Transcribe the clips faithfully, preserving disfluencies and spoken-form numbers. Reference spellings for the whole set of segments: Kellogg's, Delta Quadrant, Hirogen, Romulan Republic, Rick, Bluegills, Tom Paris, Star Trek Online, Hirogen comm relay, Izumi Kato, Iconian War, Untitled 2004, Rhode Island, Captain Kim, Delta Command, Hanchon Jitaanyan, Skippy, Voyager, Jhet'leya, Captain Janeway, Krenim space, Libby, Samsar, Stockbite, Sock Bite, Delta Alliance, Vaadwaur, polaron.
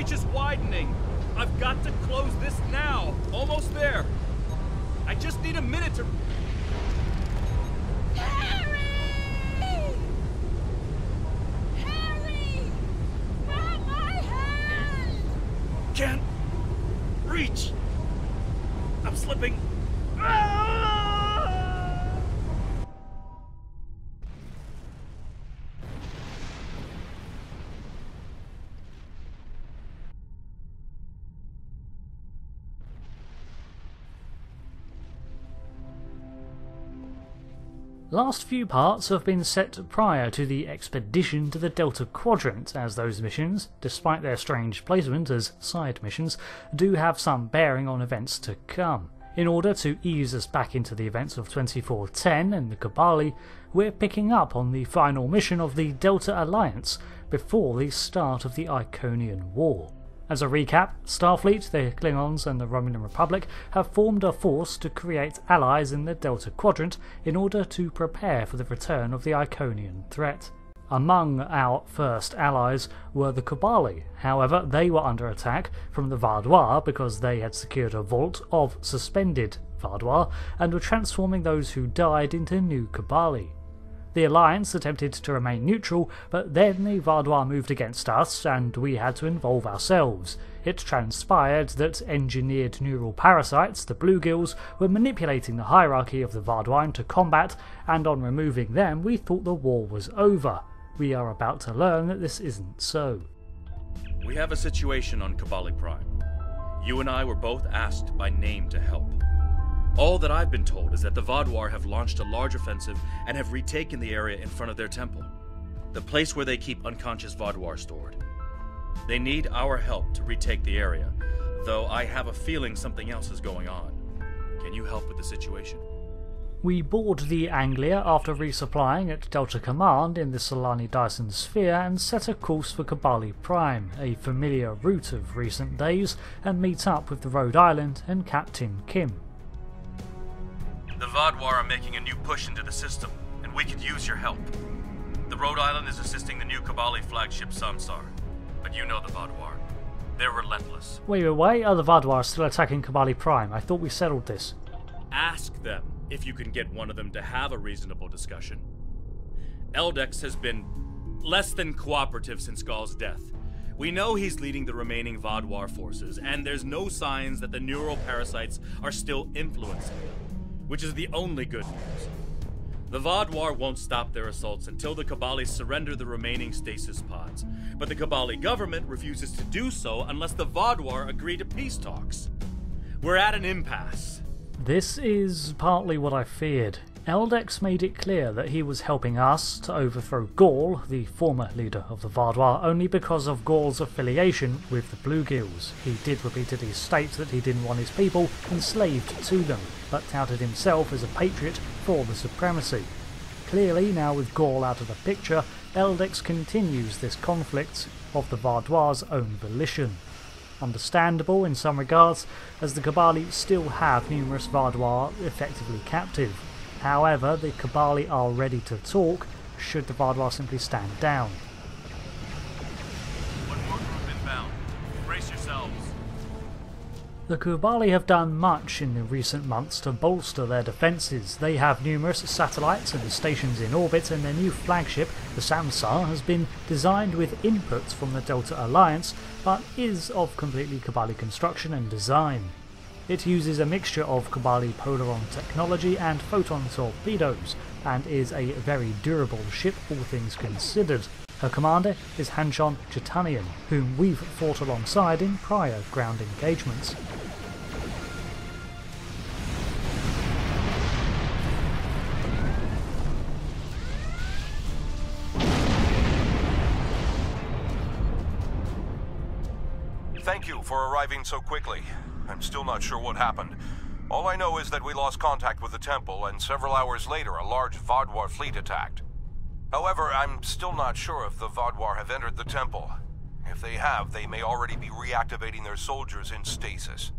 breach is widening. I've got to close this now. Almost there. I just need a minute to... Harry! Harry! Grab my hand! Can't reach. I'm slipping. Last few parts have been set prior to the expedition to the Delta Quadrant, as those missions, despite their strange placement as side missions, do have some bearing on events to come. In order to ease us back into the events of twenty-four ten and the Kobali, we're picking up on the final mission of the Delta Alliance before the start of the Iconian War. As a recap, Starfleet, the Klingons and the Romulan Republic have formed a force to create allies in the Delta Quadrant in order to prepare for the return of the Iconian threat. Among our first allies were the Kobali. However, they were under attack from the Vardois because they had secured a vault of suspended Vardois and were transforming those who died into new Kobali. The Alliance attempted to remain neutral, but then the Vardois moved against us and we had to involve ourselves. It transpired that engineered neural parasites, the Bluegills, were manipulating the hierarchy of the Vardois into combat, and on removing them we thought the war was over. We are about to learn that this isn't so. We have a situation on Kobali Prime. You and I were both asked by name to help. All that I've been told is that the Vaadwaur have launched a large offensive and have retaken the area in front of their temple, the place where they keep unconscious Vaadwaur stored. They need our help to retake the area, though I have a feeling something else is going on. Can you help with the situation? We board the Anglia after resupplying at Delta Command in the Solanae Dyson Sphere and set a course for Kobali Prime, a familiar route of recent days, and meet up with the Rhode Island and Captain Kim. The Vaadwaur are making a new push into the system, and we could use your help. The Rhode Island is assisting the new Kobali flagship Samsar, but you know the Vaadwaur. They're relentless. Wait, wait, wait, are the Vaadwaur still attacking Kobali Prime? I thought we settled this. Ask them if you can get one of them to have a reasonable discussion. Eldex has been less than cooperative since Gaul's death. We know he's leading the remaining Vaadwaur forces, and there's no signs that the neural parasites are still influencing them, which is the only good news. The Vaadwaur won't stop their assaults until the Kobali surrender the remaining stasis pods, but the Kobali government refuses to do so unless the Vaadwaur agree to peace talks. We're at an impasse. This is partly what I feared. Eldex made it clear that he was helping us to overthrow Gaul, the former leader of the Vaadwaur, only because of Gaul's affiliation with the Bluegills. He did repeatedly state that he didn't want his people enslaved to them, but touted himself as a patriot for the supremacy. Clearly, now with Gaul out of the picture, Eldex continues this conflict of the Vaadwaur's own volition. Understandable in some regards, as the Kobali still have numerous Vaadwaur effectively captive. However, the Kobali are ready to talk, should the Vaadwaur simply stand down. One more group inbound. Brace yourselves. The Kobali have done much in the recent months to bolster their defences. They have numerous satellites and stations in orbit, and their new flagship, the Samsar, has been designed with inputs from the Delta Alliance, but is of completely Kobali construction and design. It uses a mixture of Kobali polaron technology and photon torpedoes, and is a very durable ship, all things considered. Her commander is Hanchon Jitaanyan, whom we've fought alongside in prior ground engagements. Thank you for arriving so quickly. I'm still not sure what happened. All I know is that we lost contact with the temple, and several hours later a large Vaadwaur fleet attacked. However, I'm still not sure if the Vaadwaur have entered the temple. If they have, they may already be reactivating their soldiers in stasis.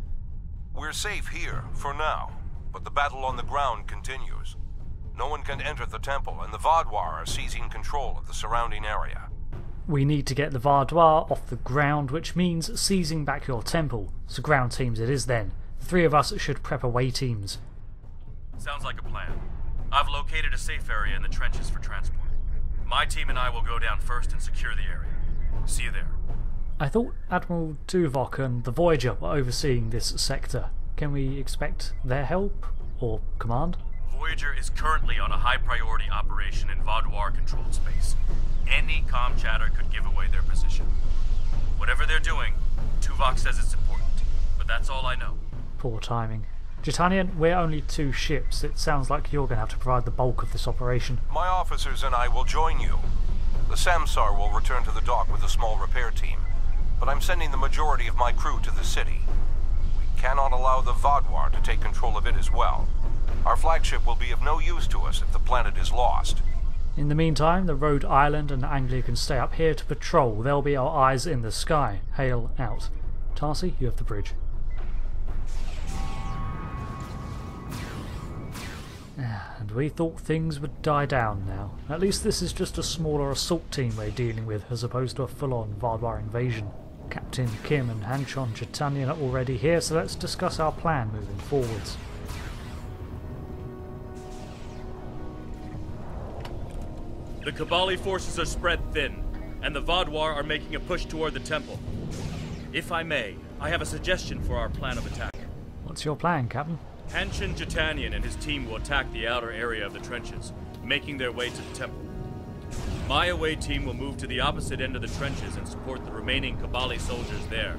We're safe here, for now, but the battle on the ground continues. No one can enter the temple, and the Vaadwaur are seizing control of the surrounding area. We need to get the Vardois off the ground, which means seizing back your temple. So ground teams it is then. The three of us should prep away teams. Sounds like a plan. I've located a safe area in the trenches for transport. My team and I will go down first and secure the area. See you there. I thought Admiral Tuvok and the Voyager were overseeing this sector. Can we expect their help or command? Voyager is currently on a high-priority operation in Vaadwaur-controlled space. Any comm chatter could give away their position. Whatever they're doing, Tuvok says it's important, but that's all I know. Poor timing. Jitaanyan, we're only two ships. It sounds like you're going to have to provide the bulk of this operation. My officers and I will join you. The Samsar will return to the dock with a small repair team, but I'm sending the majority of my crew to the city. We cannot allow the Vaadwaur to take control of it as well. Our flagship will be of no use to us if the planet is lost. In the meantime, the Rhode Island and Anglia can stay up here to patrol. They'll be our eyes in the sky. Hail out. Tarsi, you have the bridge. And we thought things would die down now. At least this is just a smaller assault team we're dealing with, as opposed to a full-on Vaadwaur invasion. Captain Kim and Hanchon Jitaanyan are already here, so let's discuss our plan moving forwards. The Kobali forces are spread thin, and the Vaadwaur are making a push toward the temple. If I may, I have a suggestion for our plan of attack. What's your plan, Captain? Hanchon Jitaanyan and his team will attack the outer area of the trenches, making their way to the temple. My away team will move to the opposite end of the trenches and support the remaining Kobali soldiers there.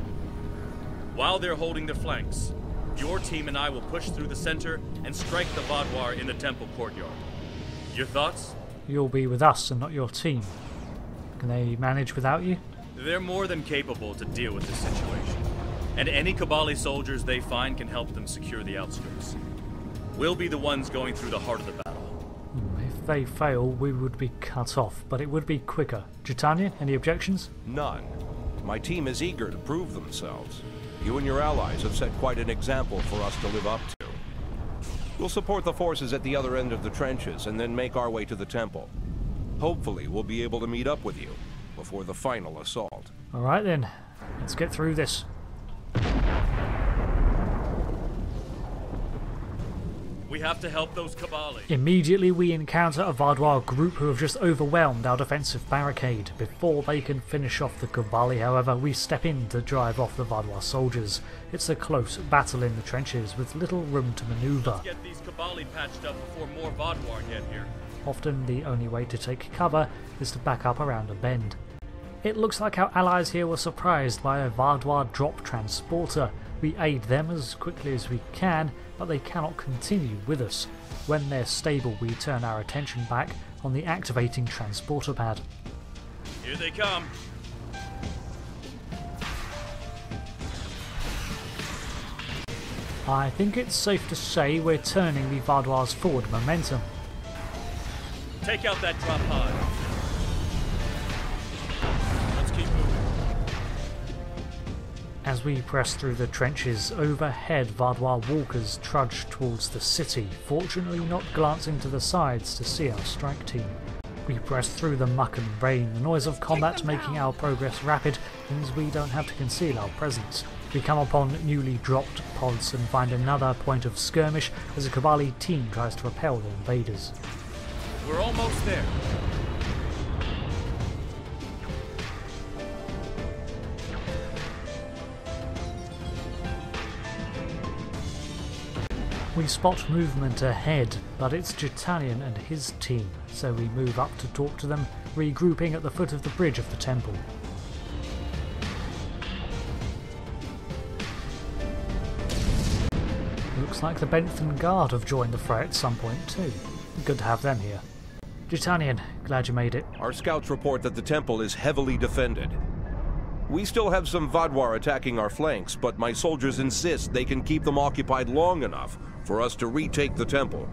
While they're holding their flanks, your team and I will push through the center and strike the Vaadwaur in the temple courtyard. Your thoughts? You'll be with us and not your team. Can they manage without you? They're more than capable to deal with this situation, and any Kobali soldiers they find can help them secure the outskirts. We'll be the ones going through the heart of the battle. If they fail, we would be cut off, but it would be quicker. Jitaanyan, any objections? None. My team is eager to prove themselves. You and your allies have set quite an example for us to live up to. We'll support the forces at the other end of the trenches and then make our way to the temple. Hopefully we'll be able to meet up with you before the final assault. Alright then, let's get through this. We have to help those Kobali. Immediately we encounter a Vaadwaur group who have just overwhelmed our defensive barricade. Before they can finish off the Kobali, however, we step in to drive off the Vaadwaur soldiers. It's a close battle in the trenches with little room to maneuver. Let's get these Kobali patched up before more Vaadwaur get here. Often the only way to take cover is to back up around a bend. It looks like our allies here were surprised by a Vaadwaur drop transporter. We aid them as quickly as we can, but they cannot continue with us. When they're stable, we turn our attention back on the activating transporter pad. Here they come! I think it's safe to say we're turning the Vaadwaur's forward momentum. Take out that drop pod. Let's keep moving. As we press through the trenches, overhead Vaadwaur walkers trudge towards the city, fortunately not glancing to the sides to see our strike team. We press through the muck and rain, the noise of combat making our progress rapid, means we don't have to conceal our presence. We come upon newly dropped pods and find another point of skirmish as a Kobali team tries to repel the invaders. We're almost there. We spot movement ahead, but it's Jitaanyan and his team, so we move up to talk to them, regrouping at the foot of the bridge of the temple. Looks like the Bentham Guard have joined the fray at some point too. Good to have them here. Jitaanyan, glad you made it. Our scouts report that the temple is heavily defended. We still have some Vaadwaur attacking our flanks, but my soldiers insist they can keep them occupied long enough for us to retake the temple.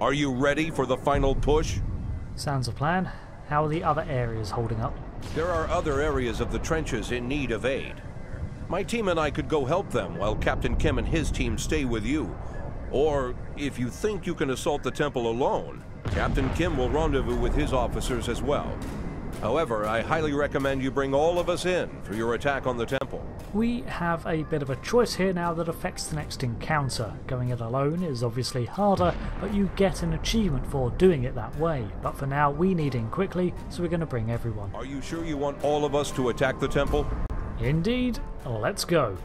Are you ready for the final push? Sounds a plan. How are the other areas holding up? There are other areas of the trenches in need of aid. My team and I could go help them while Captain Kim and his team stay with you. Or, if you think you can assault the temple alone, Captain Kim will rendezvous with his officers as well. However, I highly recommend you bring all of us in for your attack on the temple. We have a bit of a choice here now that affects the next encounter. Going it alone is obviously harder, but you get an achievement for doing it that way. But for now, we need in quickly, so we're going to bring everyone. Are you sure you want all of us to attack the temple? Indeed. Let's go.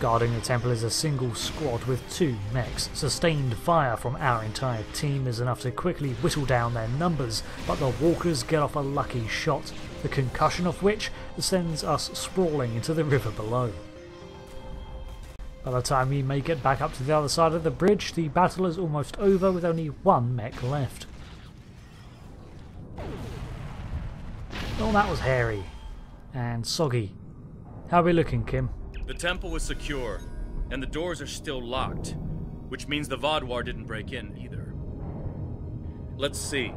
Guarding the temple is a single squad with two mechs. Sustained fire from our entire team is enough to quickly whittle down their numbers, but the walkers get off a lucky shot, the concussion of which sends us sprawling into the river below. By the time we make it back up to the other side of the bridge, the battle is almost over with only one mech left. Oh, that was hairy. And soggy. How are we looking, Kim? The temple is secure, and the doors are still locked, which means the Vaadwaur didn't break in either. Let's see.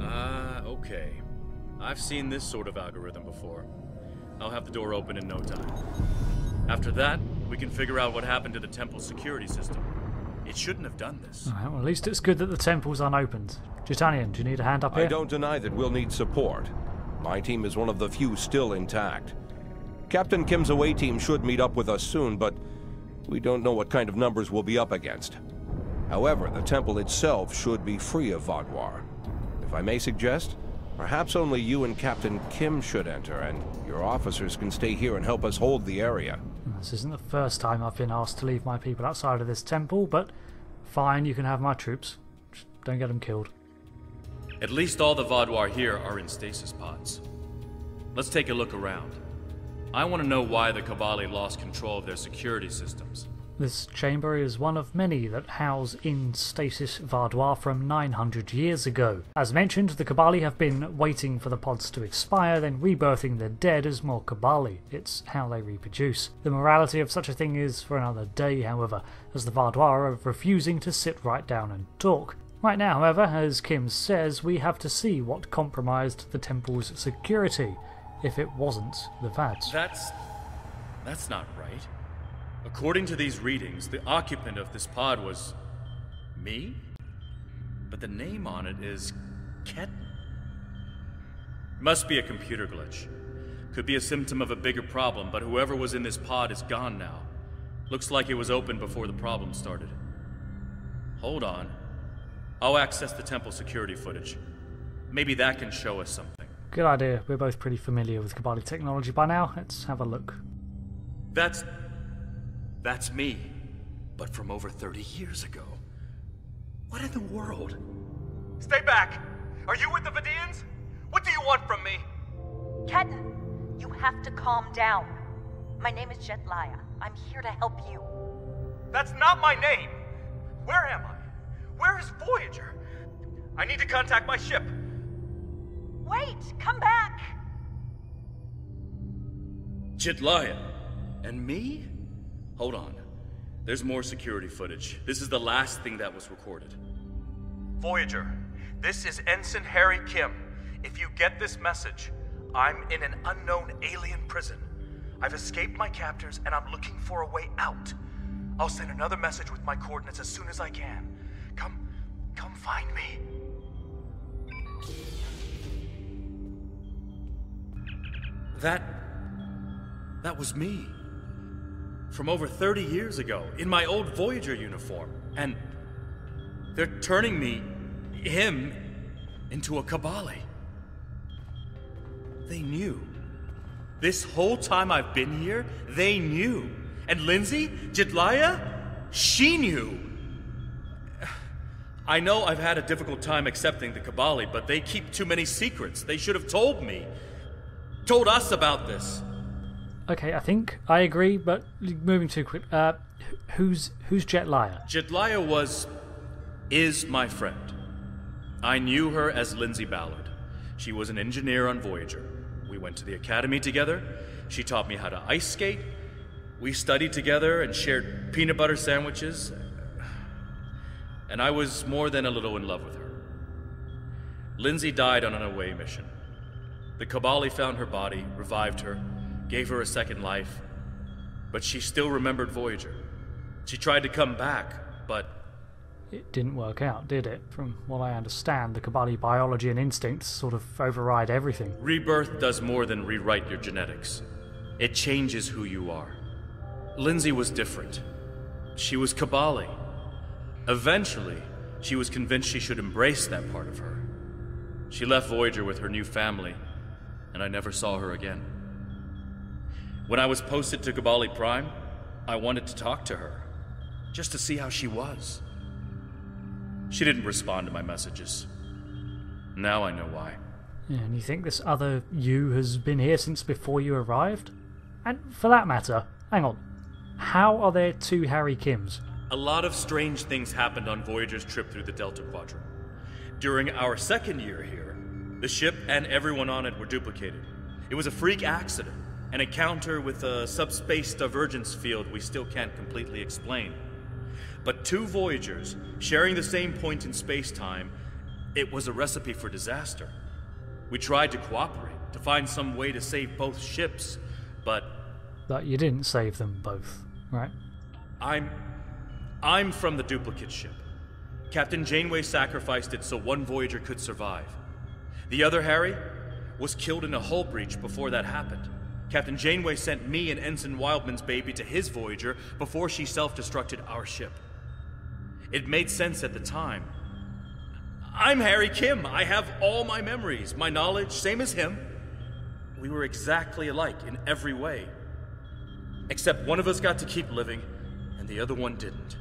Ah, uh, okay. I've seen this sort of algorithm before. I'll have the door open in no time. After that, we can figure out what happened to the temple's security system. It shouldn't have done this. Alright, well at least it's good that the temple's unopened. Jitaanyan, do you need a hand up here? I don't deny that we'll need support. My team is one of the few still intact. Captain Kim's away team should meet up with us soon, but we don't know what kind of numbers we'll be up against. However, the temple itself should be free of Vaadwaur. If I may suggest, perhaps only you and Captain Kim should enter, and your officers can stay here and help us hold the area. This isn't the first time I've been asked to leave my people outside of this temple, but fine, you can have my troops. Just don't get them killed. At least all the Vaadwaur here are in stasis pods. Let's take a look around. I want to know why the Kobali lost control of their security systems. This chamber is one of many that house in stasis Vaadwaur from nine hundred years ago. As mentioned, the Kobali have been waiting for the pods to expire, then rebirthing the dead as more Kobali. It's how they reproduce. The morality of such a thing is for another day, however, as the Vaadwaur are refusing to sit right down and talk. Right now, however, as Kim says, we have to see what compromised the temple's security. If it wasn't the Vads. That's... that's not right. According to these readings, the occupant of this pod was... me? But the name on it is... Ket? Must be a computer glitch. Could be a symptom of a bigger problem, but whoever was in this pod is gone now. Looks like it was open before the problem started. Hold on. I'll access the temple security footage. Maybe that can show us something. Good idea. We're both pretty familiar with Kobali technology by now. Let's have a look. That's... that's me. But from over thirty years ago. What in the world? Stay back! Are you with the Vidiians? What do you want from me? Ketan, you have to calm down. My name is Jhet'leya. I'm here to help you. That's not my name! Where am I? Where is Voyager? I need to contact my ship. Wait! Come back! Jhet'leya! And me? Hold on. There's more security footage. This is the last thing that was recorded. Voyager, this is Ensign Harry Kim. If you get this message, I'm in an unknown alien prison. I've escaped my captors and I'm looking for a way out. I'll send another message with my coordinates as soon as I can. Come, come find me. That... that was me. From over thirty years ago, in my old Voyager uniform, and... they're turning me... him... into a Kobali. They knew. This whole time I've been here, they knew. And Lindsay, Jhet'leya, she knew. I know I've had a difficult time accepting the Kobali, but they keep too many secrets. They should have told me. Told us about this. Okay, I think I agree, but moving too quick. Uh, who's who's Jhet'leya? Jhet'leya was, is my friend. I knew her as Lindsay Ballard. She was an engineer on Voyager. We went to the academy together. She taught me how to ice skate. We studied together and shared peanut butter sandwiches. And I was more than a little in love with her. Lindsay died on an away mission. The Kobali found her body, revived her, gave her a second life, but she still remembered Voyager. She tried to come back, but... It didn't work out, did it? From what I understand, the Kobali biology and instincts sort of override everything. Rebirth does more than rewrite your genetics. It changes who you are. Lindsay was different. She was Kobali. Eventually, she was convinced she should embrace that part of her. She left Voyager with her new family, and I never saw her again. When I was posted to Kobali Prime, I wanted to talk to her, just to see how she was. She didn't respond to my messages. Now I know why. Yeah, and you think this other you has been here since before you arrived? And for that matter, hang on, how are there two Harry Kims? A lot of strange things happened on Voyager's trip through the Delta Quadrant. During our second year here, the ship and everyone on it were duplicated. It was a freak accident, an encounter with a subspace divergence field we still can't completely explain. But two Voyagers, sharing the same point in space-time, it was a recipe for disaster. We tried to cooperate, to find some way to save both ships, but... But you didn't save them both, right? I'm... I'm from the duplicate ship. Captain Janeway sacrificed it so one Voyager could survive. The other Harry was killed in a hull breach before that happened. Captain Janeway sent me and Ensign Wildman's baby to his Voyager before she self-destructed our ship. It made sense at the time. I'm Harry Kim. I have all my memories, my knowledge, same as him. We were exactly alike in every way. Except one of us got to keep living, and the other one didn't.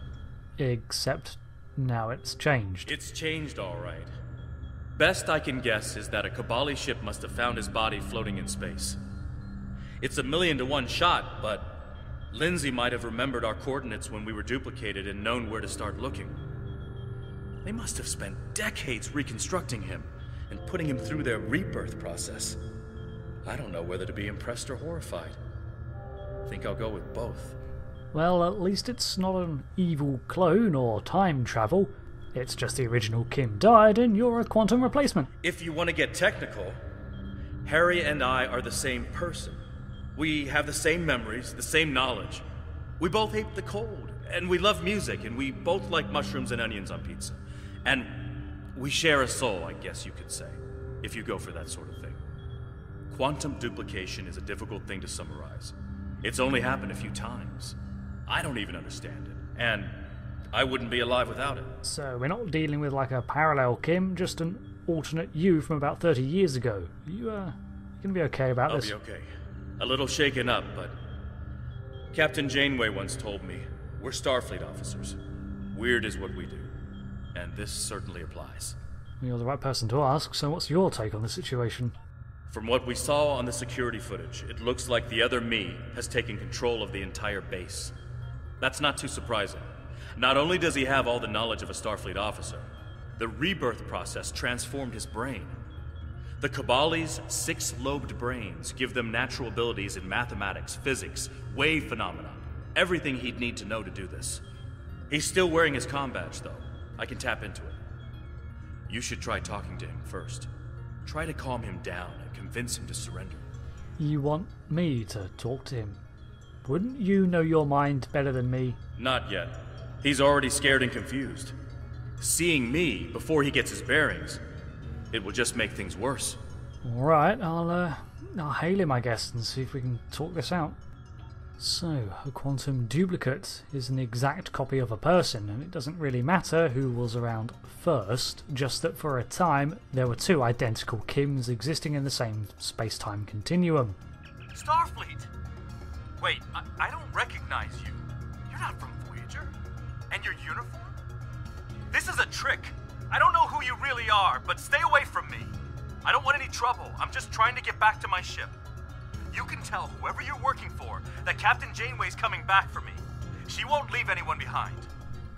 Except now it's changed. It's changed, all right. Best I can guess is that a Kobali ship must have found his body floating in space. It's a million to one shot, but Lindsay might have remembered our coordinates when we were duplicated and known where to start looking. They must have spent decades reconstructing him and putting him through their rebirth process. I don't know whether to be impressed or horrified. I think I'll go with both. Well, at least it's not an evil clone or time travel. It's just the original Kim died and you're a quantum replacement. If you want to get technical, Harry and I are the same person. We have the same memories, the same knowledge. We both hate the cold, and we love music, and we both like mushrooms and onions on pizza. And we share a soul, I guess you could say, if you go for that sort of thing. Quantum duplication is a difficult thing to summarize. It's only happened a few times. I don't even understand it, and I wouldn't be alive without it. So we're not dealing with like a parallel Kim, just an alternate you from about thirty years ago. You, uh, you gonna be okay about I'll this? I'll be okay. A little shaken up, but... Captain Janeway once told me, we're Starfleet officers. Weird is what we do. And this certainly applies. You're the right person to ask, so what's your take on the situation? From what we saw on the security footage, it looks like the other me has taken control of the entire base. That's not too surprising. Not only does he have all the knowledge of a Starfleet officer, the rebirth process transformed his brain. The Kobali's six-lobed brains give them natural abilities in mathematics, physics, wave phenomena, everything he'd need to know to do this. He's still wearing his comm badge, though. I can tap into it. You should try talking to him first. Try to calm him down and convince him to surrender. You want me to talk to him? Wouldn't you know your mind better than me? Not yet. He's already scared and confused. Seeing me before he gets his bearings, it will just make things worse. Alright, I'll, uh, I'll hail him, I guess, and see if we can talk this out. So, a quantum duplicate is an exact copy of a person, and it doesn't really matter who was around first, just that for a time, there were two identical Kims existing in the same space-time continuum. Starfleet! Wait, I, I don't recognize you. You're not from Voyager? And your uniform? This is a trick! I don't know who you really are, but stay away from me. I don't want any trouble. I'm just trying to get back to my ship. You can tell whoever you're working for that Captain Janeway's coming back for me. She won't leave anyone behind.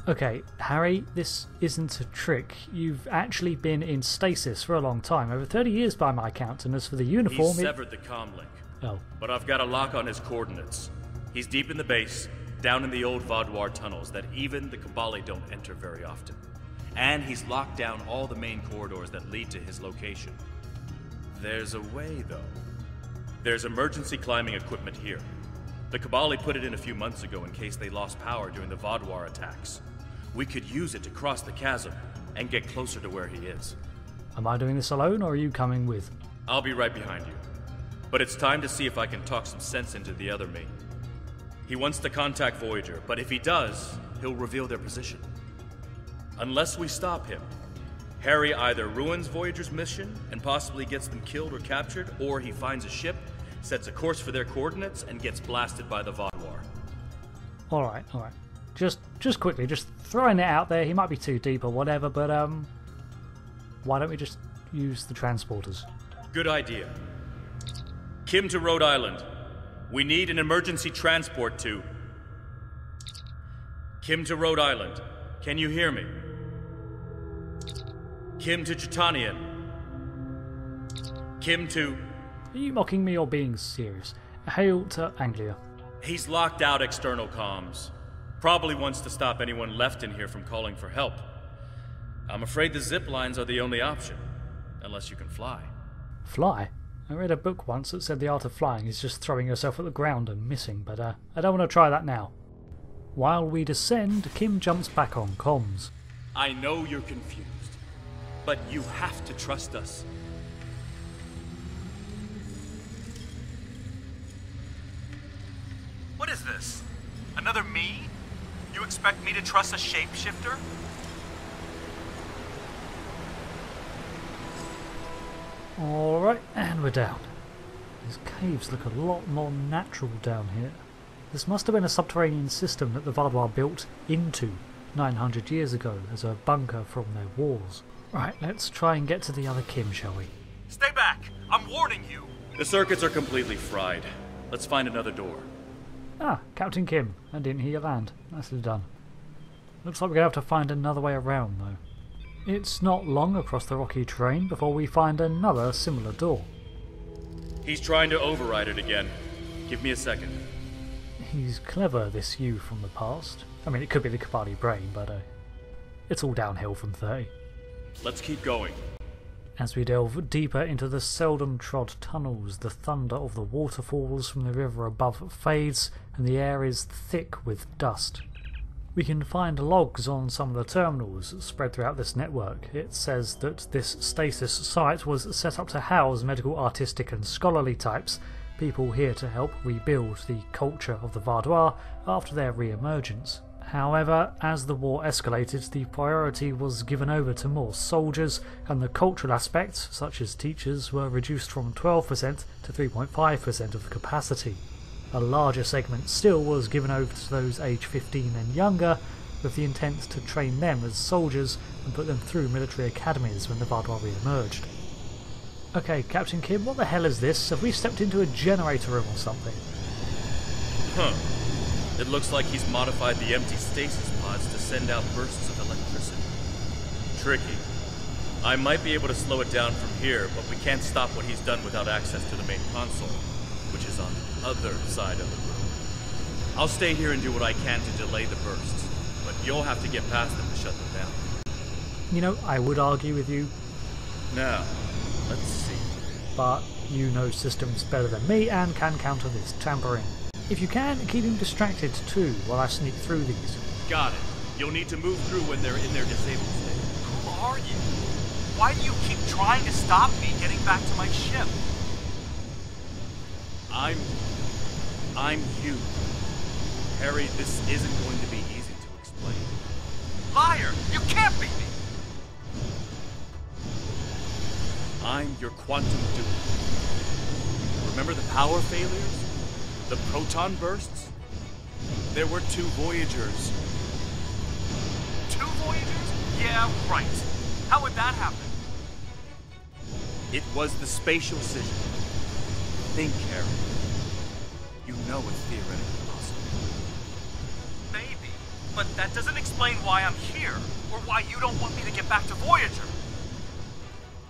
Okay, Harry, this isn't a trick. You've actually been in stasis for a long time, over thirty years by my count, and as for the uniform... He's severed the comm link. Oh. But I've got a lock on his coordinates. He's deep in the base, down in the old Vaadwaur tunnels that even the Kobali don't enter very often. And he's locked down all the main corridors that lead to his location. There's a way, though. There's emergency climbing equipment here. The Kobali put it in a few months ago in case they lost power during the Vaadwaur attacks. We could use it to cross the chasm and get closer to where he is. Am I doing this alone, or are you coming with? I'll be right behind you. But it's time to see if I can talk some sense into the other me. He wants to contact Voyager, but if he does, he'll reveal their position. Unless we stop him, Harry either ruins Voyager's mission and possibly gets them killed or captured, or he finds a ship, sets a course for their coordinates, and gets blasted by the Vaadwaur. All right, all right. Just, just quickly, just throwing it out there. He might be too deep or whatever, but um, why don't we just use the transporters? Good idea. Kim to Rhode Island. We need an emergency transport to... Kim to Rhode Island. Can you hear me? Kim to Jitaanyan. Kim to... Are you mocking me or being serious? Hail to Anglia. He's locked out external comms. Probably wants to stop anyone left in here from calling for help. I'm afraid the zip lines are the only option. Unless you can fly. Fly? I read a book once that said the art of flying is just throwing yourself at the ground and missing, but uh, I don't want to try that now. While we descend, Kim jumps back on comms. I know you're confused, but you have to trust us. What is this? Another me? You expect me to trust a shapeshifter? Alright, and we're down. These caves look a lot more natural down here. This must have been a subterranean system that the Vaadwaur built into nine hundred years ago as a bunker from their wars. Right, let's try and get to the other Kim, shall we? Stay back! I'm warning you! The circuits are completely fried. Let's find another door. Ah, Captain Kim. And didn't hear you land. Nicely done. Looks like we're going to have to find another way around, though. It's not long across the rocky terrain before we find another similar door. He's trying to override it again. Give me a second. He's clever, this you from the past. I mean, it could be the Kobali brain, but uh, it's all downhill from thirty. Let's keep going. As we delve deeper into the seldom-trod tunnels, the thunder of the waterfalls from the river above fades, and the air is thick with dust. We can find logs on some of the terminals spread throughout this network. It says that this stasis site was set up to house medical, artistic and scholarly types, people here to help rebuild the culture of the Vaadwaur after their re-emergence. However, as the war escalated, the priority was given over to more soldiers, and the cultural aspects, such as teachers, were reduced from twelve percent to three point five percent of the capacity. A larger segment still was given over to those aged fifteen and younger, with the intent to train them as soldiers and put them through military academies when the Vaadwaur re-emerged. Okay, Captain Kim, what the hell is this? Have we stepped into a generator room or something? Huh. It looks like he's modified the empty stasis pods to send out bursts of electricity. Tricky. I might be able to slow it down from here, but we can't stop what he's done without access to the main console, which is on the other side of the room. I'll stay here and do what I can to delay the bursts, but you'll have to get past them to shut them down. You know, I would argue with you. Now, let's see. But you know systems better than me and can counter this tampering. If you can, keep him distracted too while I sneak through these. Got it. You'll need to move through when they're in their disabled state. Who are you? Why do you keep trying to stop me getting back to my ship? I'm... I'm you. Harry, this isn't going to be easy to explain. Liar! You can't beat me! I'm your quantum dude. Remember the power failures? The proton bursts? There were two Voyagers. Two Voyagers? Yeah, right. How would that happen? It was the spatial scission. Think, Harry. You know it's theoretically possible. Maybe, but that doesn't explain why I'm here, or why you don't want me to get back to Voyager.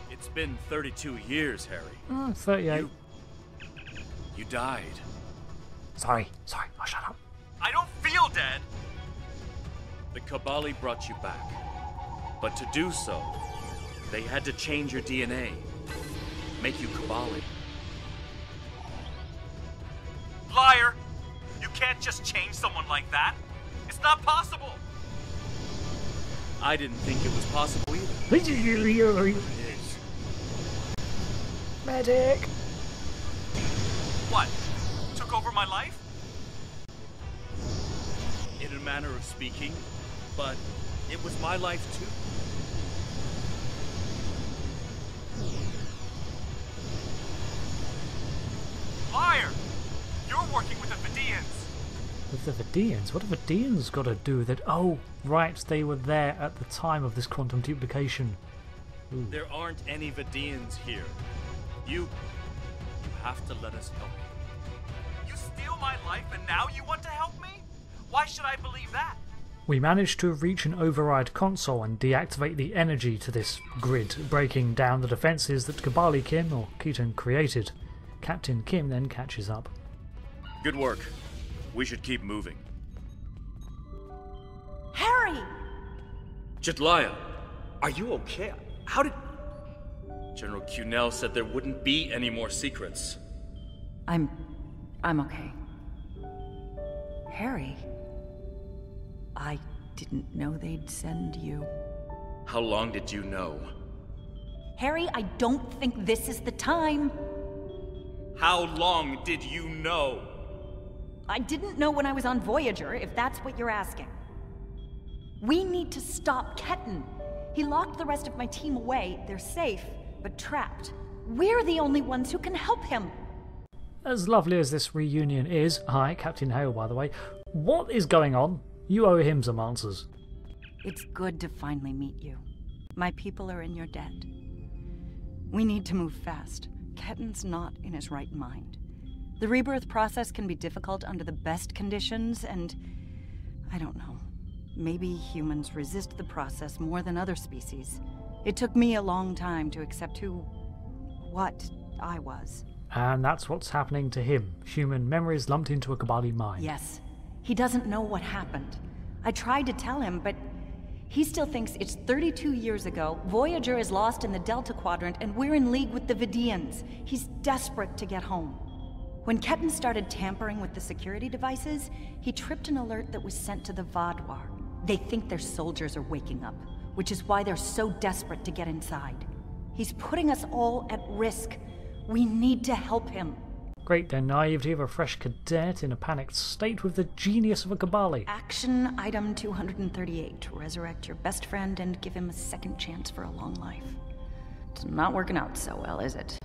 It's been thirty-two years, Harry. Mm, thirty-eight. You, you died. Sorry, sorry, I'll shut up. I don't feel dead! The Kobali brought you back, but to do so, they had to change your D N A. make you Kobali. Liar! You can't just change someone like that. It's not possible. I didn't think it was possible either. Medic. What? Took over my life? In a manner of speaking, but it was my life too. Liar! You're working with the Vidiians. With the Vidiians? What have Vidiians got to do with it? Oh, right, they were there at the time of this quantum duplication. Ooh. There aren't any Vidiians here. You... you have to let us help you. You steal my life and now you want to help me? Why should I believe that? We managed to reach an override console and deactivate the energy to this grid, breaking down the defences that Kobali Kim, or Ketan, created. Captain Kim then catches up. Good work. We should keep moving. Harry! Jhet'leya, are you okay? How did... General Q'Nel said there wouldn't be any more secrets. I'm... I'm okay. Harry? I didn't know they'd send you. How long did you know? Harry, I don't think this is the time. How long did you know? I didn't know when I was on Voyager, if that's what you're asking. We need to stop Ketan. He locked the rest of my team away. They're safe, but trapped. We're the only ones who can help him. As lovely as this reunion is, hi, Captain Hale, by the way, what is going on? You owe him some answers. It's good to finally meet you. My people are in your debt. We need to move fast. Ketan's not in his right mind. The rebirth process can be difficult under the best conditions, and I don't know. Maybe humans resist the process more than other species. It took me a long time to accept who... what I was. And that's what's happening to him. Human memories lumped into a Kobali mind. Yes. He doesn't know what happened. I tried to tell him, but he still thinks it's thirty-two years ago, Voyager is lost in the Delta Quadrant, and we're in league with the Vidiians. He's desperate to get home. When Ketan started tampering with the security devices, he tripped an alert that was sent to the Vaadwaur. They think their soldiers are waking up, which is why they're so desperate to get inside. He's putting us all at risk. We need to help him. Great, the naivety of a fresh cadet in a panicked state with the genius of a Kobali. Action item two hundred thirty-eight. Resurrect your best friend and give him a second chance for a long life. It's not working out so well, is it?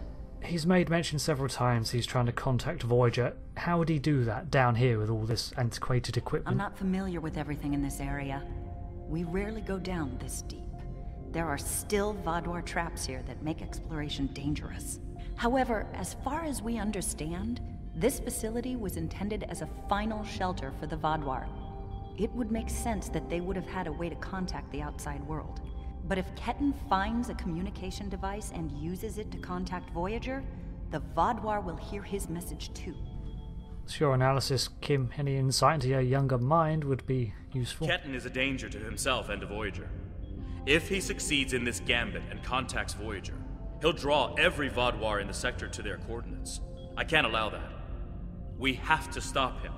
He's made mention several times he's trying to contact Voyager. How would he do that down here with all this antiquated equipment? I'm not familiar with everything in this area. We rarely go down this deep. There are still Vaadwaur traps here that make exploration dangerous. However, as far as we understand, this facility was intended as a final shelter for the Vaadwaur. It would make sense that they would have had a way to contact the outside world. But if Ketan finds a communication device and uses it to contact Voyager, the Vaadwaur will hear his message too. So your analysis, Kim, any insight into your younger mind would be useful. Ketan is a danger to himself and to Voyager. If he succeeds in this gambit and contacts Voyager, he'll draw every Vaadwaur in the sector to their coordinates. I can't allow that. We have to stop him.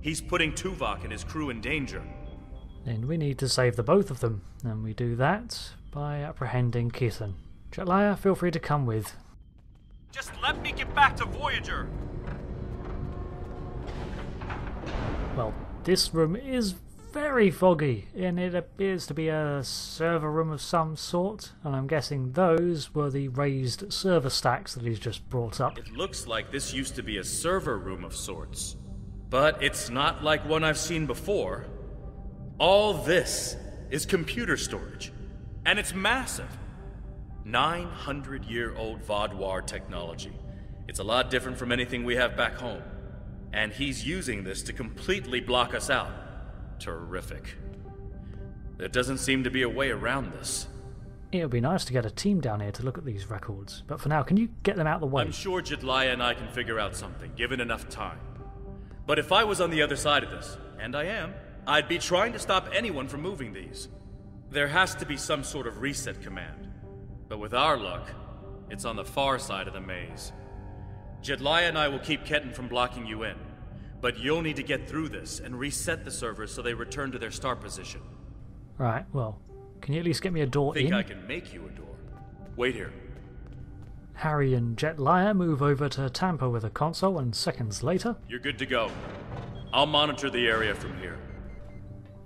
He's putting Tuvok and his crew in danger. Then we need to save the both of them, and we do that by apprehending Ketan. Jhet'leya, feel free to come with. Just let me get back to Voyager! Well, this room is very foggy, and it appears to be a server room of some sort, and I'm guessing those were the raised server stacks that he's just brought up. It looks like this used to be a server room of sorts, but it's not like one I've seen before. All this is computer storage, and it's massive. nine hundred year old Vaadwaur technology. It's a lot different from anything we have back home. And he's using this to completely block us out. Terrific. There doesn't seem to be a way around this. It would be nice to get a team down here to look at these records, but for now, can you get them out of the way? I'm sure Jhet'leya and I can figure out something, given enough time. But if I was on the other side of this, and I am, I'd be trying to stop anyone from moving these. There has to be some sort of reset command. But with our luck, It's on the far side of the maze. Jhet'leya and I will keep Ketan from blocking you in, but you'll need to get through this and reset the servers so they return to their start position. Right, well, can you at least get me a door in? I think I can make you a door. Wait here. Harry and Jhet'leya move over to tamper with a console, and seconds later... You're good to go. I'll monitor the area from here.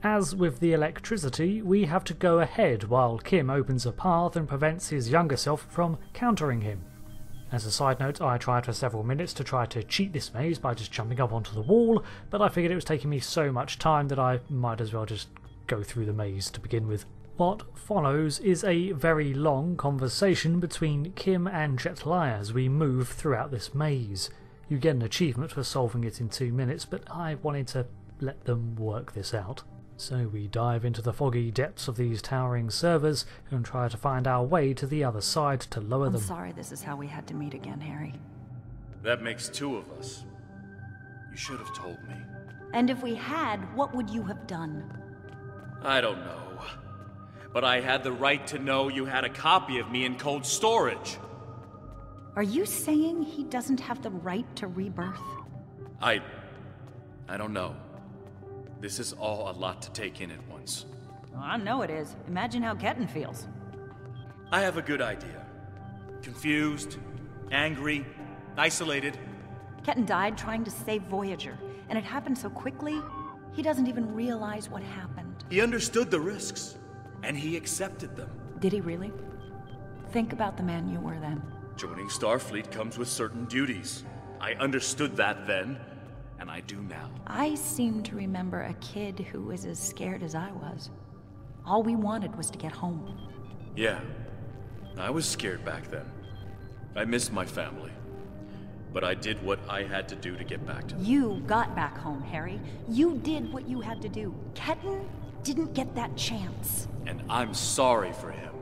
As with the electricity, we have to go ahead while Kim opens a path and prevents his younger self from countering him. As a side note, I tried for several minutes to try to cheat this maze by just jumping up onto the wall, but I figured it was taking me so much time that I might as well just go through the maze to begin with. What follows is a very long conversation between Kim and Jhet'leya as we move throughout this maze. You get an achievement for solving it in two minutes, but I wanted to let them work this out. So we dive into the foggy depths of these towering servers and try to find our way to the other side to lower I'm them. I'm sorry this is how we had to meet again, Harry. That makes two of us. You should have told me. And if we had, what would you have done? I don't know. But I had the right to know you had a copy of me in cold storage. Are you saying he doesn't have the right to rebirth? I... I don't know. This is all a lot to take in at once. Well, I know it is. Imagine how Ketan feels. I have a good idea. Confused, angry, isolated. Ketan died trying to save Voyager, and it happened so quickly, he doesn't even realize what happened. He understood the risks. And he accepted them. Did he really? Think about the man you were then. Joining Starfleet comes with certain duties. I understood that then, and I do now. I seem to remember a kid who was as scared as I was. All we wanted was to get home. Yeah, I was scared back then. I missed my family. But I did what I had to do to get back to them. You got back home, Harry. You did what you had to do. Ketan didn't get that chance. And I'm sorry for him.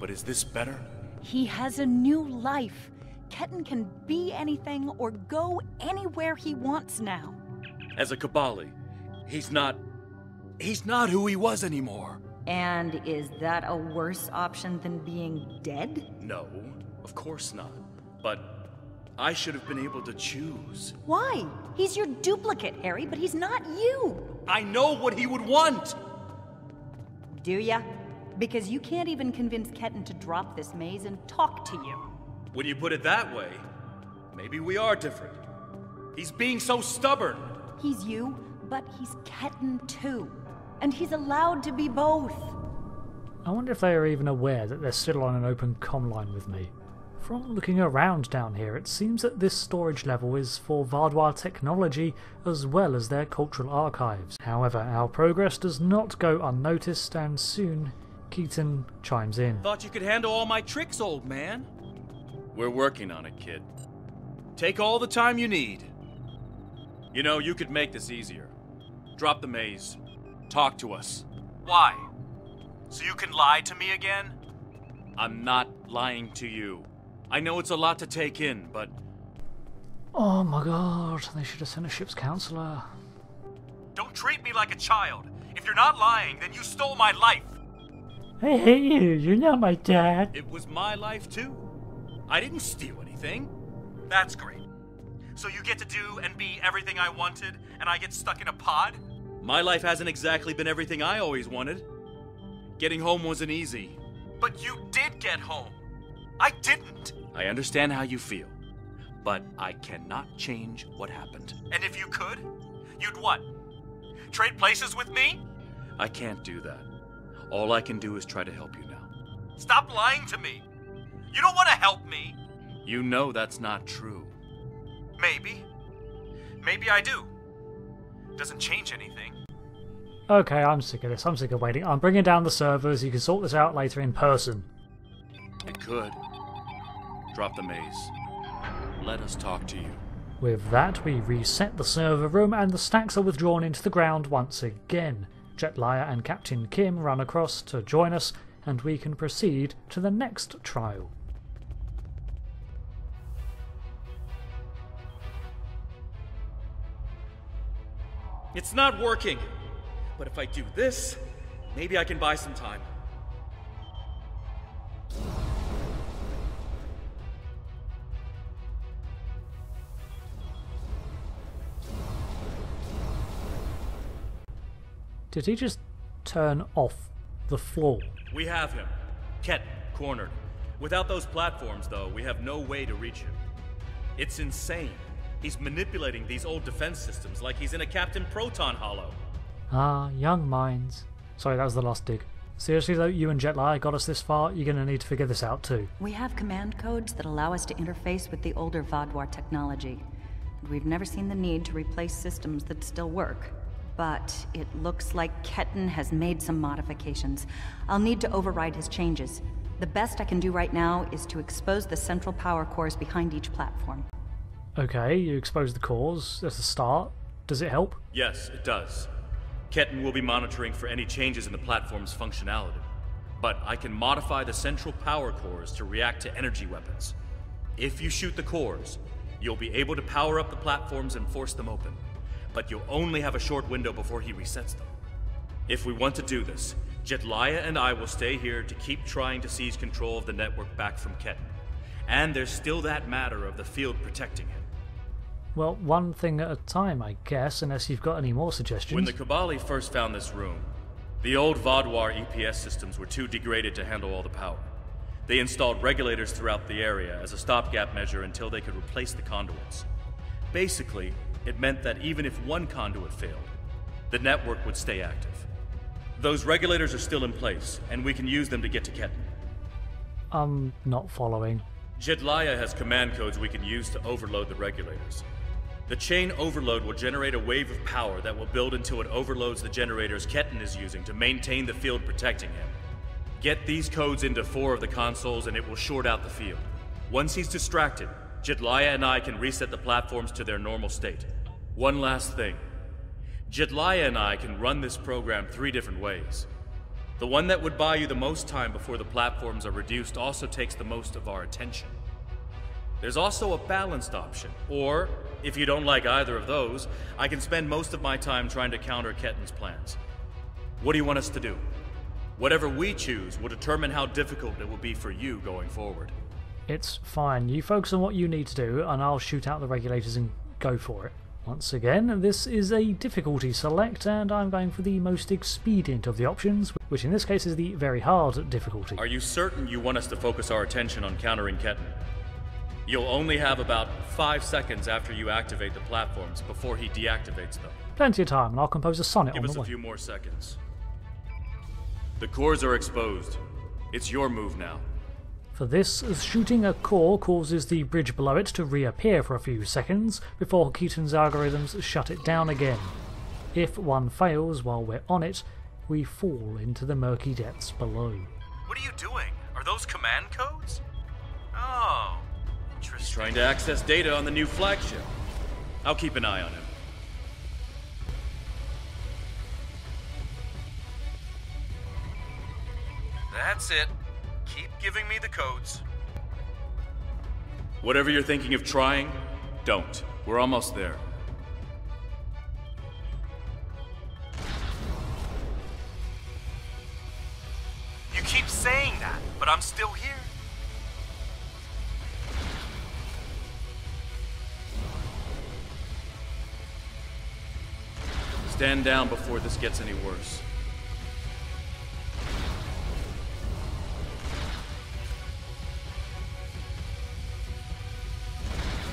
But is this better? He has a new life. Ketan can be anything or go anywhere he wants now. As a Kobali, he's not... he's not who he was anymore. And is that a worse option than being dead? No, of course not. But... I should have been able to choose. Why? He's your duplicate, Harry, but he's not you. I know what he would want! Do ya? Because you can't even convince Ketan to drop this maze and talk to you. When you put it that way, maybe we are different. He's being so stubborn. He's you, but he's Ketan too. And he's allowed to be both. I wonder if they are even aware that they're still on an open comm line with me. From looking around down here, it seems that this storage level is for Vardois technology as well as their cultural archives. However, our progress does not go unnoticed, and soon Ketan chimes in. Thought you could handle all my tricks, old man. We're working on it, kid. Take all the time you need. You know, you could make this easier. Drop the maze. Talk to us. Why? So you can lie to me again? I'm not lying to you. I know it's a lot to take in, but... Oh my god, they should have sent a ship's counselor. Don't treat me like a child. If you're not lying, then you stole my life. I hate you. You're not my dad. It was my life too. I didn't steal anything. That's great. So you get to do and be everything I wanted, and I get stuck in a pod? My life hasn't exactly been everything I always wanted. Getting home wasn't easy. But you did get home. I didn't! I understand how you feel, but I cannot change what happened. And if you could, you'd what? Trade places with me? I can't do that. All I can do is try to help you now. Stop lying to me! You don't want to help me! You know that's not true. Maybe. Maybe I do. Doesn't change anything. Okay, I'm sick of this. I'm sick of waiting. I'm bringing down the servers. You can sort this out later in person. It could. Drop the maze. Let us talk to you. With that, we reset the server room and the stacks are withdrawn into the ground once again. Jhet'leya and Captain Kim run across to join us, and we can proceed to the next trial. It's not working, but if I do this, maybe I can buy some time. Did he just turn off the floor? We have him. Ket, cornered. Without those platforms, though, we have no way to reach him. It's insane. He's manipulating these old defense systems like he's in a Captain Proton hollow. Ah, young minds. Sorry, that was the last dig. Seriously though, you and Jhet'leya got us this far, you're gonna need to figure this out too. We have command codes that allow us to interface with the older Vaadwaur technology. We've never seen the need to replace systems that still work. But it looks like Ketan has made some modifications. I'll need to override his changes. The best I can do right now is to expose the central power cores behind each platform. Okay, you expose the cores. That's a start. Does it help? Yes, it does. Ketan will be monitoring for any changes in the platform's functionality. But I can modify the central power cores to react to energy weapons. If you shoot the cores, you'll be able to power up the platforms and force them open. But you'll only have a short window before he resets them. If we want to do this, Jhet'leya and I will stay here to keep trying to seize control of the network back from Ketan. And there's still that matter of the field protecting him. Well, one thing at a time, I guess, unless you've got any more suggestions. When the Kobali first found this room, the old Vaadwaur E P S systems were too degraded to handle all the power. They installed regulators throughout the area as a stopgap measure until they could replace the conduits. Basically, it meant that even if one conduit failed, the network would stay active. Those regulators are still in place, and we can use them to get to Ketan. I'm not following. Jhet'leya has command codes we can use to overload the regulators. The chain overload will generate a wave of power that will build until it overloads the generators Ketan is using to maintain the field protecting him. Get these codes into four of the consoles and it will short out the field. Once he's distracted, Jhet'leya and I can reset the platforms to their normal state. One last thing. Jhet'leya and I can run this program three different ways. The one that would buy you the most time before the platforms are reduced also takes the most of our attention. There's also a balanced option, or, if you don't like either of those, I can spend most of my time trying to counter Ketan's plans. What do you want us to do? Whatever we choose will determine how difficult it will be for you going forward. It's fine. You focus on what you need to do, and I'll shoot out the regulators and go for it. Once again, this is a difficulty select, and I'm going for the most expedient of the options, which in this case is the very hard difficulty. Are you certain you want us to focus our attention on countering Ketan? You'll only have about five seconds after you activate the platforms before he deactivates them. Plenty of time, and I'll compose a sonnet on the way. Give us a few more seconds. The cores are exposed. It's your move now. For this, shooting a core causes the bridge below it to reappear for a few seconds before Keaton's algorithms shut it down again. If one fails while we're on it, we fall into the murky depths below. What are you doing? Are those command codes? Oh, interesting. He's trying to access data on the new flagship. I'll keep an eye on him. That's it. Keep giving me the codes. Whatever you're thinking of trying, don't. We're almost there. You keep saying that, but I'm still here. Stand down before this gets any worse.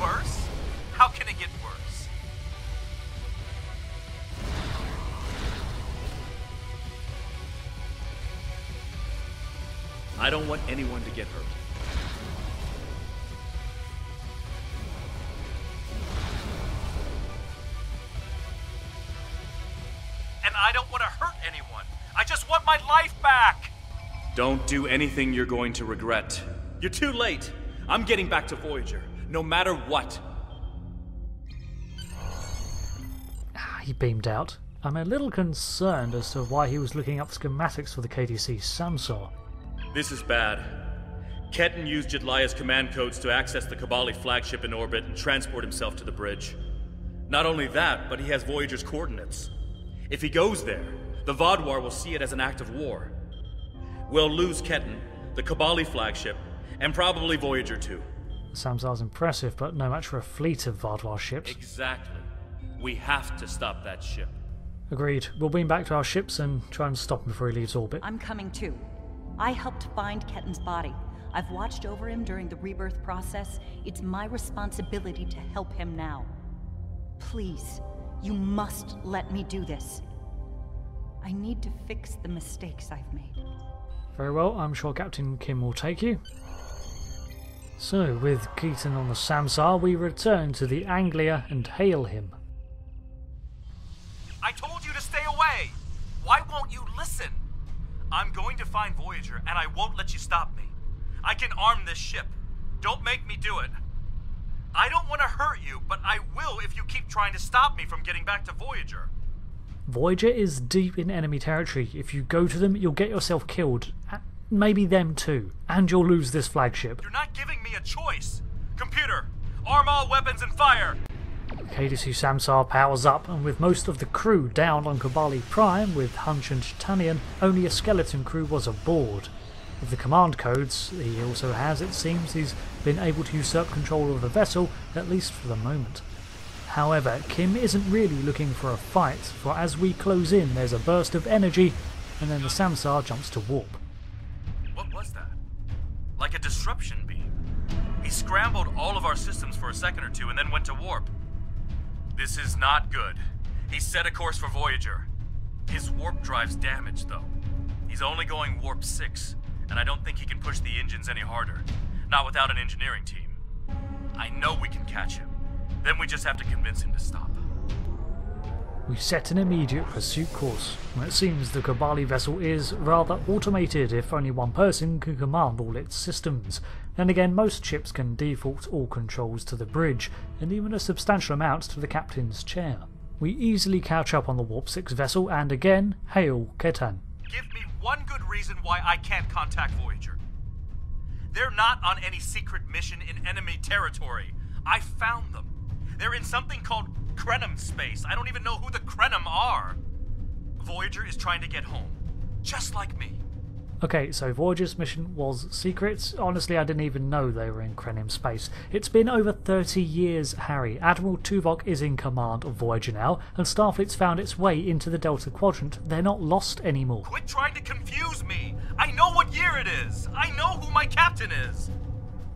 Worse? How can it get worse? I don't want anyone to get hurt. And I don't want to hurt anyone. I just want my life back! Don't do anything you're going to regret. You're too late. I'm getting back to Voyager. No matter what. Ah, he beamed out. I'm a little concerned as to why he was looking up schematics for the K D C Samsar. This is bad. Ketan used Jhet'leya's command codes to access the Kobali flagship in orbit and transport himself to the bridge. Not only that, but he has Voyager's coordinates. If he goes there, the Vaadwaur will see it as an act of war. We'll lose Ketan, the Kobali flagship, and probably Voyager too. Samsar's impressive, but no match for a fleet of Vaadwaur ships. Exactly. We have to stop that ship. Agreed. We'll beam back to our ships and try and stop him before he leaves orbit. I'm coming too. I helped find Ketan's body. I've watched over him during the rebirth process. It's my responsibility to help him now. Please, you must let me do this. I need to fix the mistakes I've made. Very well, I'm sure Captain Kim will take you. So, with Ketan on the Samsar, we return to the Anglia and hail him. I told you to stay away! Why won't you listen? I'm going to find Voyager, and I won't let you stop me. I can arm this ship. Don't make me do it. I don't want to hurt you, but I will if you keep trying to stop me from getting back to Voyager. Voyager is deep in enemy territory. If you go to them, you'll get yourself killed. Maybe them too. And you'll lose this flagship. You're not giving me a choice. Computer, arm all weapons and fire! K D C Samsar powers up, and with most of the crew down on Kobali Prime with Hanchon Jitaanyan, only a skeleton crew was aboard. With the command codes he also has, it seems he's been able to usurp control of the vessel, at least for the moment. However, Kim isn't really looking for a fight, for as we close in there's a burst of energy, and then the Samsar jumps to warp. What was that? Like a disruption beam. He scrambled all of our systems for a second or two and then went to warp. This is not good. He set a course for Voyager. His warp drive's damaged, though. He's only going warp six, and I don't think he can push the engines any harder. Not without an engineering team. I know we can catch him. Then we just have to convince him to stop. We set an immediate pursuit course. It seems the Kobali vessel is rather automated if only one person can command all its systems. Then again, most ships can default all controls to the bridge, and even a substantial amount to the captain's chair. We easily catch up on the warp six vessel and again, hail Ketan. Give me one good reason why I can't contact Voyager. They're not on any secret mission in enemy territory. I found them. They're in something called Krenim space. I don't even know who the Krenim are. Voyager is trying to get home, just like me. Okay, so Voyager's mission was secret. Honestly, I didn't even know they were in Krenim space. It's been over thirty years, Harry. Admiral Tuvok is in command of Voyager now, and Starfleet's found its way into the Delta Quadrant. They're not lost anymore. Quit trying to confuse me! I know what year it is! I know who my captain is!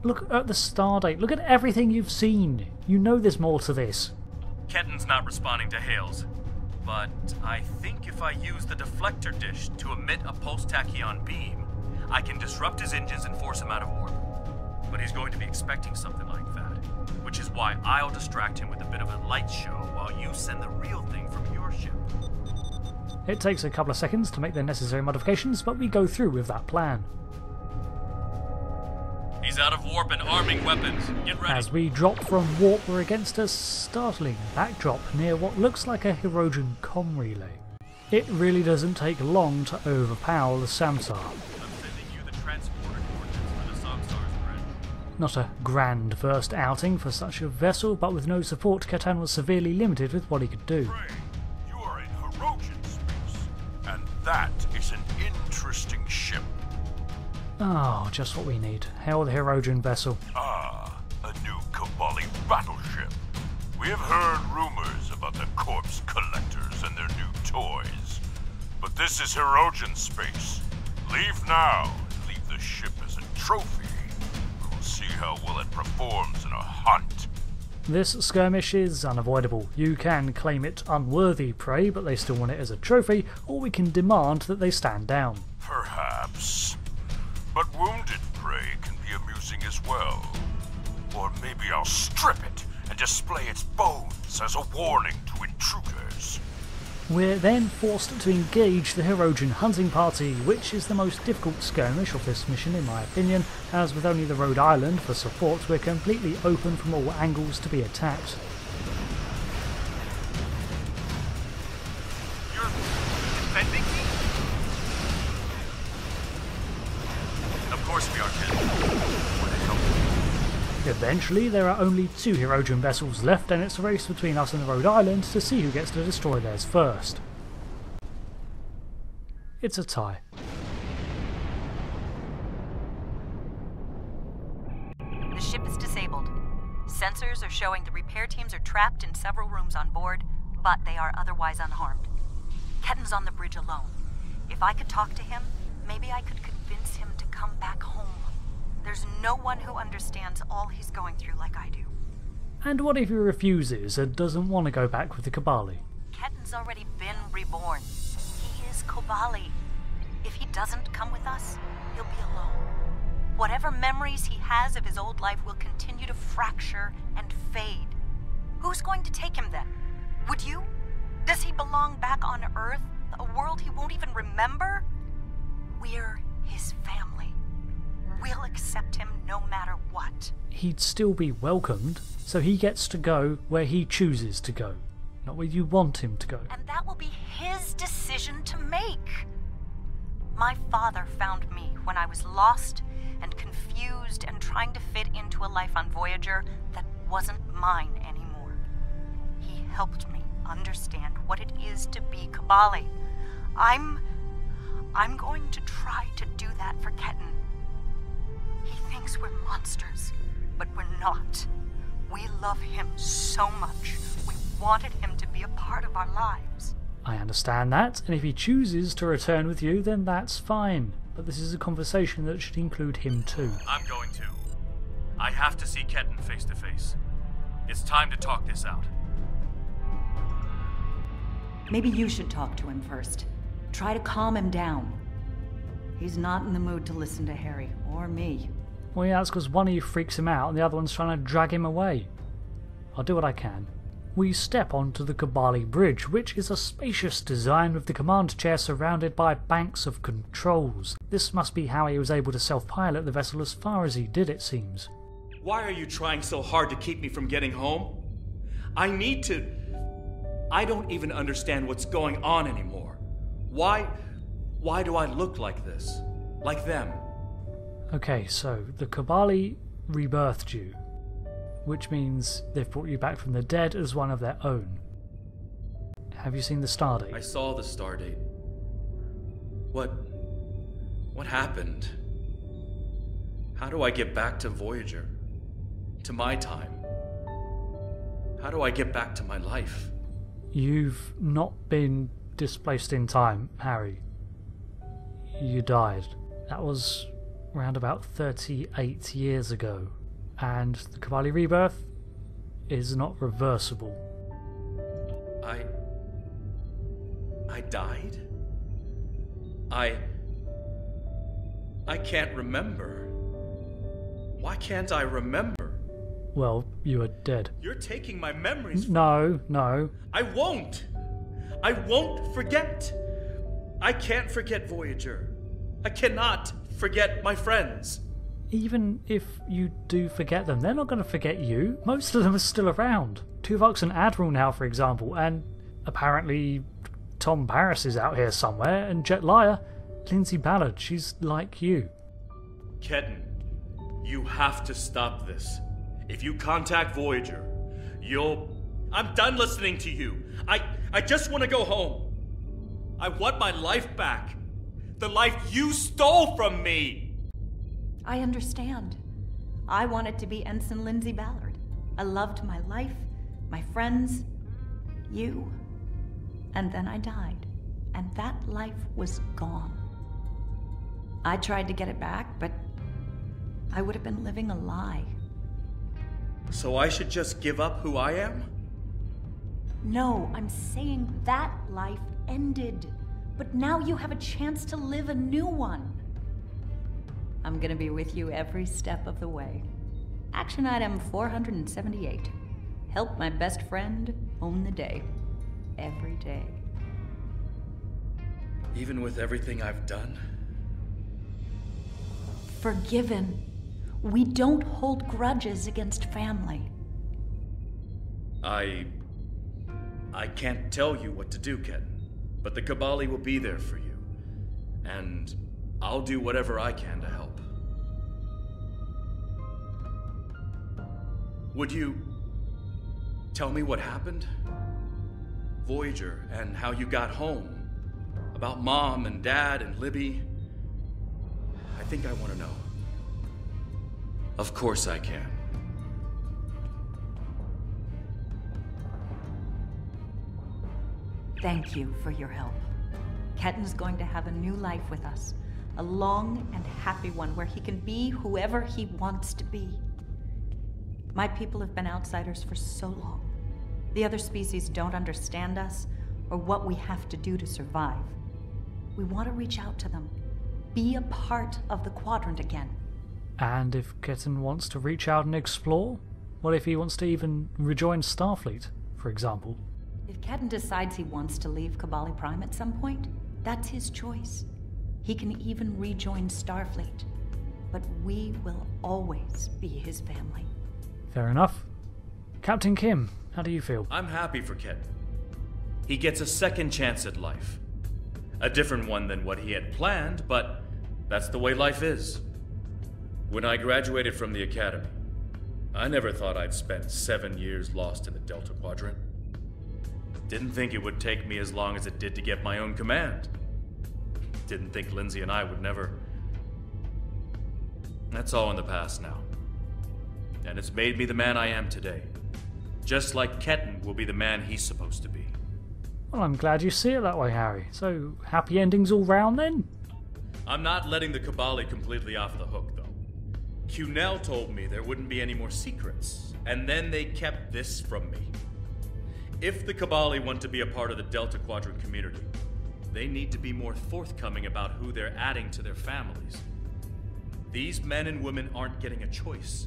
Look at the star date. Look at everything you've seen. You know there's more to this. Ketan's not responding to hails, but I think if I use the deflector dish to emit a pulse-tachyon beam, I can disrupt his engines and force him out of warp. But he's going to be expecting something like that, which is why I'll distract him with a bit of a light show while you send the real thing from your ship. It takes a couple of seconds to make the necessary modifications, but we go through with that plan. He's out of warp and arming weapons. Get ready. As we drop from warp, we're against a startling backdrop near what looks like a Hirogen comm relay. It really doesn't take long to overpower the Samsar. I'm sending you the transporter coordinates for the Samsar's bridge. Not a grand first outing for such a vessel, but with no support, Ketan was severely limited with what he could do. You are in Hirogen space, and that is an interesting ship. Oh, just what we need. Hail the Hirogen vessel. Ah, a new Kobali battleship. We have heard rumors about the corpse collectors and their new toys. But this is Hirogen space. Leave now and leave the ship as a trophy. We will see how well it performs in a hunt. This skirmish is unavoidable. You can claim it unworthy prey, but they still want it as a trophy, or we can demand that they stand down. Perhaps. But wounded prey can be amusing as well. Or maybe I'll strip it and display its bones as a warning to intruders. We're then forced to engage the Hirogen hunting party, which is the most difficult skirmish of this mission in my opinion, as with only the Rhode Island for support, we're completely open from all angles to be attacked. You're defending me? Eventually there are only two Hirogen vessels left, and it's a race between us and the Rhode Island to see who gets to destroy theirs first. It's a tie. The ship is disabled. Sensors are showing the repair teams are trapped in several rooms on board, but they are otherwise unharmed. Ketan's on the bridge alone. If I could talk to him, maybe I could convince him to come back home. There's no one who understands all he's going through like I do. And what if he refuses and doesn't want to go back with the Kobali? Ketan's already been reborn. He is Kobali. If he doesn't come with us, he'll be alone. Whatever memories he has of his old life will continue to fracture and fade. Who's going to take him then? Would you? Does he belong back on Earth, a world he won't even remember? We're his family. We'll accept him no matter what. He'd still be welcomed, so he gets to go where he chooses to go, not where you want him to go. And that will be his decision to make. My father found me when I was lost and confused and trying to fit into a life on Voyager that wasn't mine anymore. He helped me understand what it is to be Kobali. I'm... I'm going to try to do that for Ketan. He thinks we're monsters, but we're not. We love him so much. We wanted him to be a part of our lives. I understand that, and if he chooses to return with you, then that's fine. But this is a conversation that should include him too. I'm going to. I have to see Ketan face to face. It's time to talk this out. Maybe you should talk to him first. Try to calm him down. He's not in the mood to listen to Harry or me. Well, yeah, that's because one of you freaks him out and the other one's trying to drag him away. I'll do what I can. We step onto the Kobali Bridge, which is a spacious design with the command chair surrounded by banks of controls. This must be how he was able to self-pilot the vessel as far as he did, it seems. Why are you trying so hard to keep me from getting home? I need to... I don't even understand what's going on anymore. Why... why do I look like this? Like them? Okay, so the Kobali rebirthed you, which means they've brought you back from the dead as one of their own. Have you seen the stardate? I saw the stardate. What... what happened? How do I get back to Voyager? To my time? How do I get back to my life? You've not been displaced in time, Harry. You died. That was around about thirty-eight years ago. And the Kobali rebirth is not reversible. I... I died? I... I can't remember. Why can't I remember? Well, you are dead. You're taking my memories from... No, no. I won't! I won't forget! I can't forget Voyager. I cannot forget my friends. Even if you do forget them, they're not going to forget you. Most of them are still around. Tuvok's an admiral now, for example, and apparently Tom Paris is out here somewhere, and Jhet'leya, Lindsay Ballard, she's like you. Ketan, you have to stop this. If you contact Voyager, you'll... I'm done listening to you. I, I just want to go home. I want my life back. The life you stole from me. I understand. I wanted to be Ensign Lindsay Ballard. I loved my life, my friends, you. And then I died, and that life was gone. I tried to get it back, but I would have been living a lie. So I should just give up who I am? No, I'm saying that life ended, but now you have a chance to live a new one. I'm gonna be with you every step of the way. Action item four hundred seventy-eight. Help my best friend own the day. Every day. Even with everything I've done? Forgiven. We don't hold grudges against family. I... I can't tell you what to do, Ketan. But the Kobali will be there for you. And... I'll do whatever I can to help. Would you tell me what happened? Voyager and how you got home. About Mom and Dad and Libby. I think I want to know. Of course I can. Thank you for your help. Ketan's going to have a new life with us. A long and happy one where he can be whoever he wants to be. My people have been outsiders for so long. The other species don't understand us or what we have to do to survive. We want to reach out to them. Be a part of the quadrant again. And if Ketan wants to reach out and explore? What if he wants to even rejoin Starfleet, for example? If Ketan decides he wants to leave Kobali Prime at some point, that's his choice. He can even rejoin Starfleet. But we will always be his family. Fair enough. Captain Kim, how do you feel? I'm happy for Ketan. He gets a second chance at life. A different one than what he had planned, but that's the way life is. When I graduated from the academy, I never thought I'd spend seven years lost in the Delta Quadrant. Didn't think it would take me as long as it did to get my own command. Didn't think Lindsay and I would never. That's all in the past now. And it's made me the man I am today. Just like Ketan will be the man he's supposed to be. Well, I'm glad you see it that way, Harry. So, happy endings all round then? I'm not letting the Kobali completely off the hook, though. Q'Nel told me there wouldn't be any more secrets, and then they kept this from me. If the Kobali want to be a part of the Delta Quadrant community, they need to be more forthcoming about who they're adding to their families. These men and women aren't getting a choice.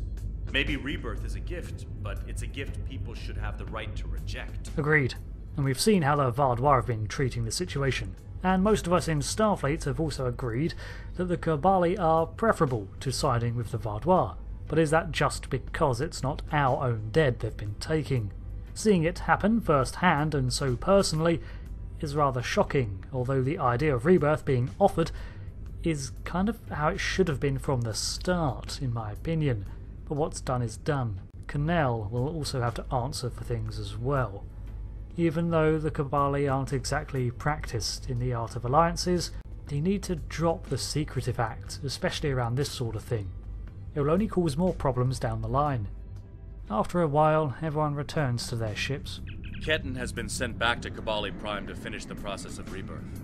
Maybe rebirth is a gift, but it's a gift people should have the right to reject. Agreed. And we've seen how the Vaadwaur have been treating the situation, and most of us in Starfleet have also agreed that the Kobali are preferable to siding with the Vaadwaur, but is that just because it's not our own dead they've been taking? Seeing it happen firsthand and so personally is rather shocking, although the idea of rebirth being offered is kind of how it should have been from the start, in my opinion, but what's done is done. Q'Nel will also have to answer for things as well. Even though the Kobali aren't exactly practiced in the art of alliances, they need to drop the secretive act, especially around this sort of thing. It will only cause more problems down the line. After a while, everyone returns to their ships. Ketan has been sent back to Kobali Prime to finish the process of rebirth.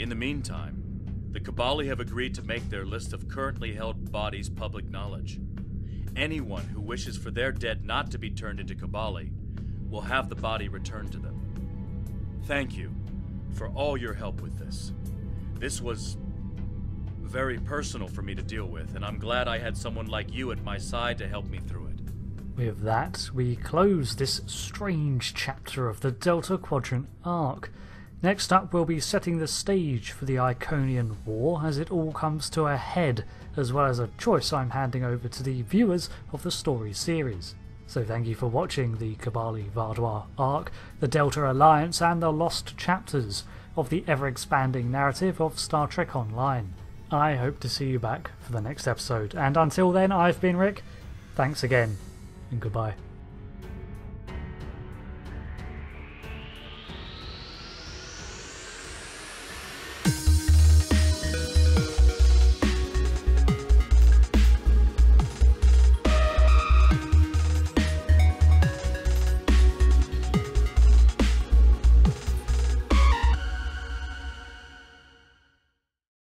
In the meantime, the Kobali have agreed to make their list of currently held bodies public knowledge. Anyone who wishes for their dead not to be turned into Kobali will have the body returned to them. Thank you for all your help with this. This was very personal for me to deal with, and I'm glad I had someone like you at my side to help me through it. With that, we close this strange chapter of the Delta Quadrant arc. Next up, we'll be setting the stage for the Iconian War as it all comes to a head, as well as a choice I'm handing over to the viewers of the story series. So thank you for watching the Kobali Vardois arc, the Delta Alliance and the lost chapters of the ever-expanding narrative of Star Trek Online. I hope to see you back for the next episode, and until then I've been Rick, thanks again and goodbye.